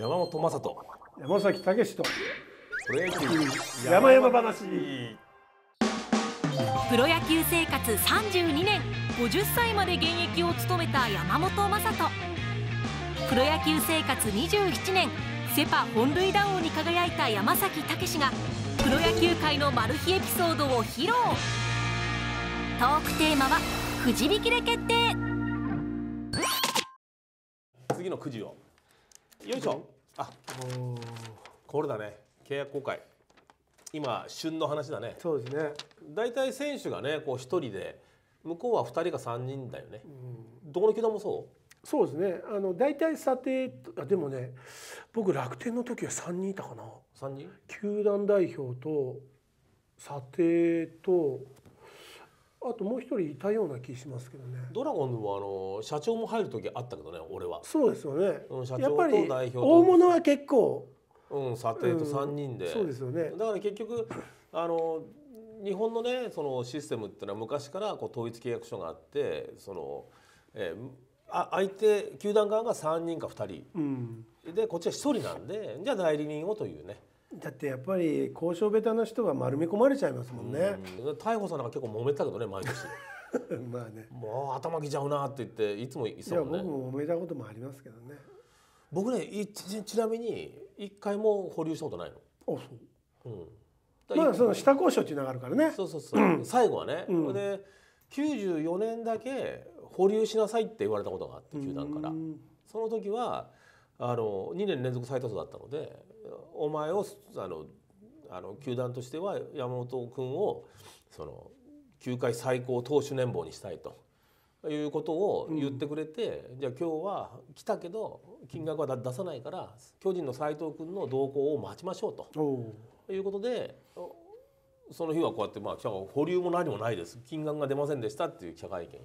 山本昌人、山崎武史とプロ野球山々話。プロ野球生活32年、50歳まで現役を務めた山本昌人。プロ野球生活27年、セ・パ本塁打王に輝いた山崎武史がプロ野球界のマル秘エピソードを披露。トークテーマはくじ引きで決定。次のくじをよいしょ。あ、これだね。契約更改。今旬の話だね。そうですね。だいたい選手がね、こう一人で、向こうは2人か3人だよね。どこの球団もそう？そうですね。だいたい査定、でもね、僕楽天の時は3人いたかな。3人？球団代表と査定と。あともう一人いたような気しますけどね。ドラゴンズは社長も入る時あったけどね、俺は。そうですよね。社長と代表と。やっぱり大物は結構。査定と3人で。そうですよね。だから結局日本のね、そのシステムってのは昔からこう統一契約書があって、その相手球団側が3人か2人、でこっちは1人なんで、じゃあ代理人をというね。だってやっぱり交渉ベタな人が丸め込まれちゃいますもんね。逮捕さんなんか結構揉めてたけどね、毎年。まあね。もう頭きちゃうなって言っていつも言ってたもんね。いや、僕も揉めたこともありますけどね。僕ね、ちなみに1回も保留したことないの。あ、そう。まあその下交渉っていうのがあるからね。そうそうそう。最後はね。で94年だけ保留しなさいって言われたことがあって球団から。その時は。2年連続最多数だったので、お前を球団としては山本君をその球界最高投手年俸にしたいということを言ってくれて、じゃあ今日は来たけど金額は出さないから巨人の斎藤君の動向を待ちましょうということで、その日はこうやってまあ記者が保留も何もないです、金額が出ませんでしたっていう記者会見や、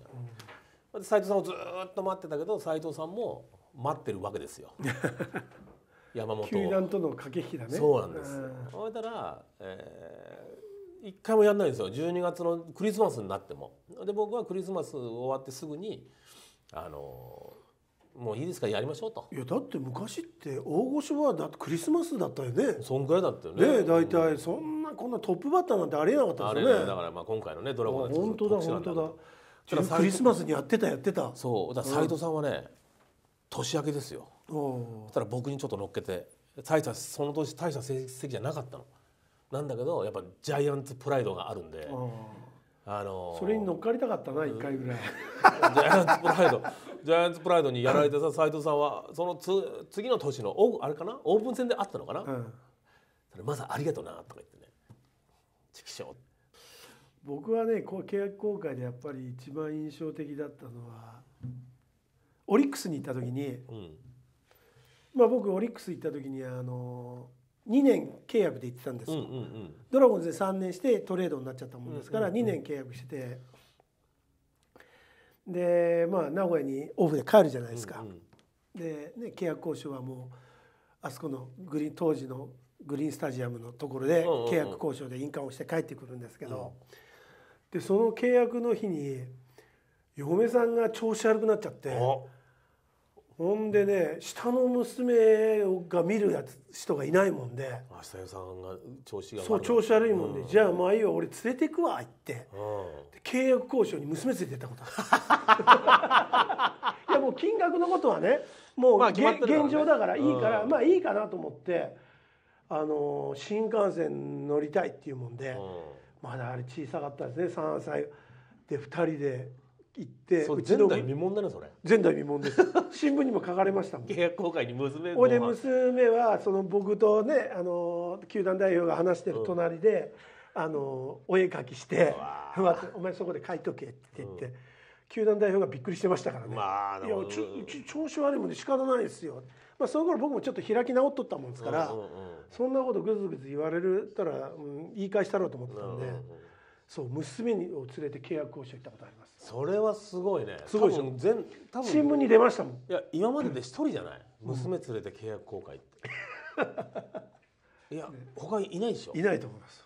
斎藤さんをずっと待ってたけど、斎藤さんも待ってるわけですよ。山本。球団との駆け引きだね。そうなんです。それたら1回もやんないんですよ。12月のクリスマスになっても。で僕はクリスマス終わってすぐにもういいですかやりましょうと。いやだって昔って大御所はだってクリスマスだったよね。そんくらいだったよね。ね、大体そんなこんなトップバッターなんてありえなかったですよね。あれだからまあ今回のねドラゴンズの特集なんだけど。本当だ。クリスマスにやってた。そうだから斉藤さんはね。年明けですよ。そしたら僕にちょっと乗っけて、その年大した成績じゃなかったの。なんだけどやっぱジャイアンツプライドがあるんで、それに乗っかりたかったな1回ぐらい。ジャイアンツプライドにやられてさ、斉藤さんはその次の年のあれかな、オープン戦であったのかな。それまずありがとうなとか言ってね。畜生。僕はね、契約更改でやっぱり一番印象的だったのは。オリックスに行った時に、まあ僕オリックス行った時に2年契約で行ってたんですよ。ドラゴンズで3年してトレードになっちゃったもんですから2年契約してて、でまあ名古屋にオフで帰るじゃないですか。でね、契約交渉はもうあそこの当時のグリーンスタジアムのところで契約交渉で印鑑をして帰ってくるんですけど、でその契約の日に嫁さんが調子悪くなっちゃって。ほんでね、下の娘が見る人がいないもんで、下代さんが調子悪いもんで、じゃあまあいいよ俺連れてくわ言って、契約交渉に娘連れてったことある。いやもう金額のことはね、もう現状だからいいから、まあいいかなと思って新幹線乗りたいっていうもんで、まだあれ小さかったですね、3歳で2人で。行って前代未聞だねそれ。前代未聞です。新聞にも書かれましたもん。契約更改に娘。俺娘はその僕とね球団代表が話してる隣でお絵描きして、お前そこで書いとけって言って、球団代表がびっくりしてましたからね。まあいやうち調子悪いもんで仕方ないですよ。まあその頃僕もちょっと開き直っとったもんですから、そんなことぐずぐず言われるたら言い返したろうと思ってたんで。そう娘を連れて契約をしていたことあります。それはすごいね。すごいでしょ。多分新聞に出ましたもん。いや今までで1人じゃない。娘連れて契約更改って。いや他いないでしょ。いないと思います。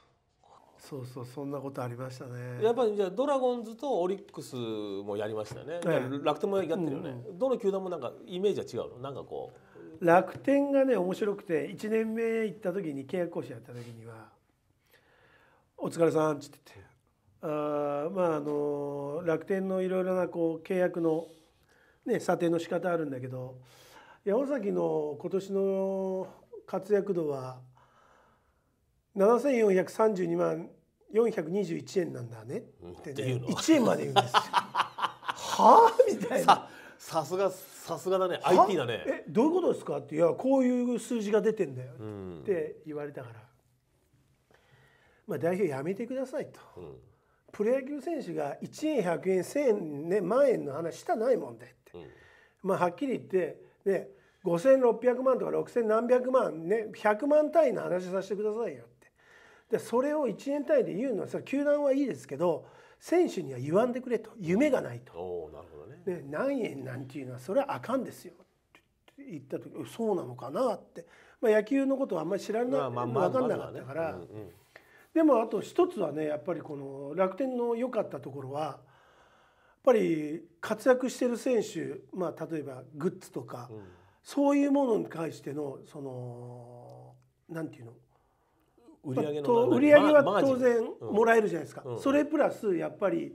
そうそう、そんなことありましたね。やっぱりじゃあドラゴンズとオリックスもやりましたね。楽天もやってるよね。どの球団もなんかイメージは違うの？なんかこう楽天がね面白くて、1年目行った時に契約更新やった時には「お疲れさん」っつってて、楽天のいろいろなこう契約のね査定の仕方あるんだけど、山崎の今年の活躍度は74,324,421円なんだねってね、1円まで言うんですよ。はあみたいな。さすがだね。 IT だね。え、どういうことですかって、いやこういう数字が出てんだよって言われたから、まあ代表やめてくださいと。プロ野球選手が1円100円1000円ね万円の話したないもんでって、まあはっきり言ってね5,600万とか6,000何百万ね100万単位の話させてくださいよ。でそれを1年単位で言うのは、それ球団はいいですけど選手には言わんでくれと、夢がないと、なるほどね、何円なんていうのはそれはあかんですよって言った時、そうなのかなって、まあ、野球のことはあんまり知らない、分かんなかったから、でもあと一つはね、やっぱりこの楽天の良かったところはやっぱり活躍してる選手、まあ、例えばグッズとか、そういうものに対してのそのなんていうの売り上げは当然もらえるじゃないですか。それプラスやっぱり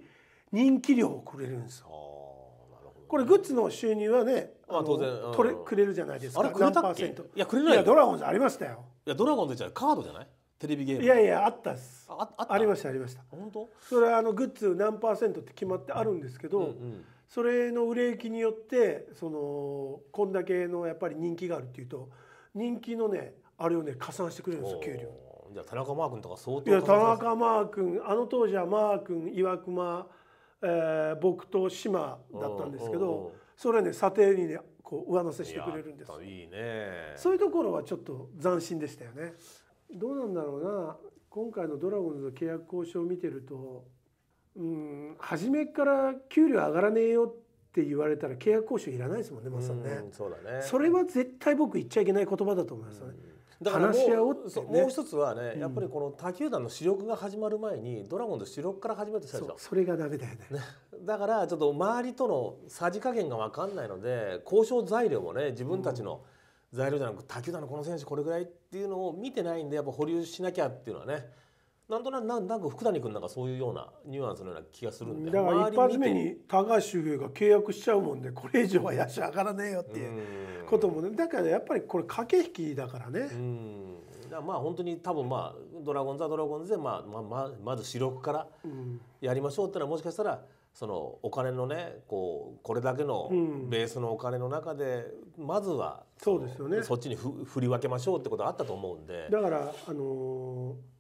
人気料をくれるんですよ。これグッズの収入はね当然くれるじゃないですか。あれくれたっけ？いやくれない。いやドラゴンズありましたよ。いやドラゴンズじゃカードじゃない？テレビゲーム。いやいやあったっす。ありましたありました。本当？それはグッズ何%って決まってあるんですけど、それの売れ行きによってそのこんだけのやっぱり人気があるっていうと、人気のねあれをね加算してくれるんですよ、給料。じゃあ田中マー君とか相当。いや田中マー君、あの当時はマー君、岩隈、僕と島だったんですけど、それはね査定にねこう上乗せしてくれるんですよ。いいね。そういうところはちょっと斬新でしたよね。どうなんだろうな、今回のドラゴンズの契約交渉を見てると、初めから給料上がらねえよって言われたら契約交渉いらないですもんね、まさにね。そうだね。それは絶対僕言っちゃいけない言葉だと思いますよね。だからもう一つはね、やっぱりこの他球団の主力が始まる前にドラゴンズ主力から始めてたでしょ。それがダメだよね。だからちょっと周りとのさじ加減が分かんないので、交渉材料もね自分たちの材料じゃなく、他球団のこの選手これぐらいっていうのを見てないんで、やっぱ保留しなきゃっていうのはね、なんとなく福谷君なんかそういうようなニュアンスのような気がするんで、だから一発目に高橋周平が契約しちゃうもんで、これ以上はやし上がらねえよっていうこともね。だからやっぱりこれ駆け引きだからね。だからまあ本当に多分まあドラゴンズはドラゴンズでまず主力からやりましょうってのは、もしかしたらそのお金のねこれだけのベースのお金の中でまずはそっちに振り分けましょうってことはあったと思うんで。だから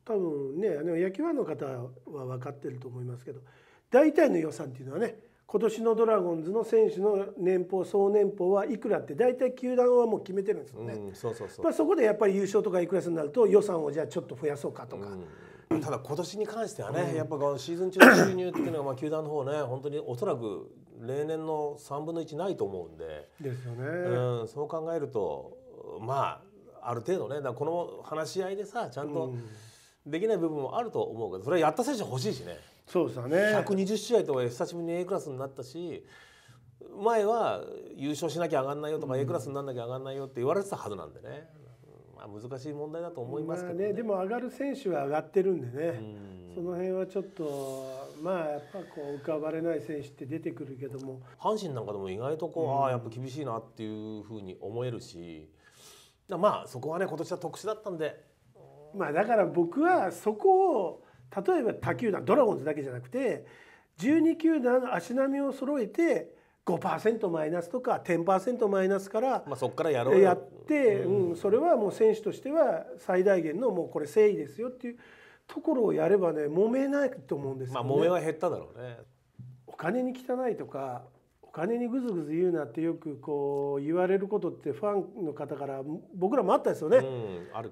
多分ね、野球ファンの方は分かってると思いますけど、大体の予算っていうのはね、今年のドラゴンズの選手の年俸総年俸はいくらって大体球団はもう決めてるんですよね。そこでやっぱり優勝とかいくらすになると予算をじゃあちょっと増やそうかとか、ただ今年に関してはね、やっぱシーズン中の収入っていうのはまあ球団の方ね、本当におそらく例年の3分の1ないと思うんで。ですよね。そう考えるとまあある程度ね、この話し合いでさちゃんと、できない部分もあると思うけど、それはやった選手欲しいしね。そうですよね。120試合とか久しぶりに A クラスになったし、前は優勝しなきゃ上がんないよとか A クラスにならなきゃ上がんないよって言われてたはずなんでね、まあ、難しい問題だと思いますけどね。でも上がる選手は上がってるんでね、その辺はちょっとまあやっぱこう浮かばれない選手って出てくるけども、阪神なんかでも意外とこう、やっぱ厳しいなっていうふうに思えるし、まあそこはね今年は特殊だったんで。まあだから僕はそこを例えば他球団ドラゴンズだけじゃなくて12球団足並みを揃えて 5% マイナスとか 10% マイナスからやって、それはもう選手としては最大限のもうこれ誠意ですよっていうところをやればね、揉めないと思うんですよね。まあ揉めは減っただろうね。お金に汚いとかお金にグズグズ言うなってよくこう言われることってファンの方から僕らもあったですよね。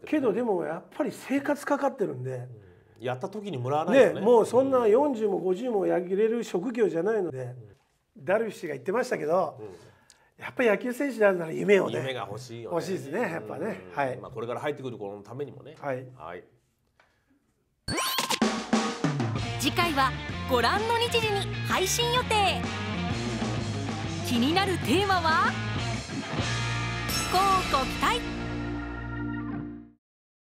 けどでもやっぱり生活かかってるんで、やった時にもらわないよね。もうそんな40も50もやれる職業じゃないので、ダルビッシュが言ってましたけど、やっぱり野球選手であるなら夢をね、夢が欲しいよね。欲しいですね、やっぱね。はい。まあこれから入ってくる子のためにもね。はい。次回はご覧の日時に配信予定。気になるテーマは「乞うご期待！」。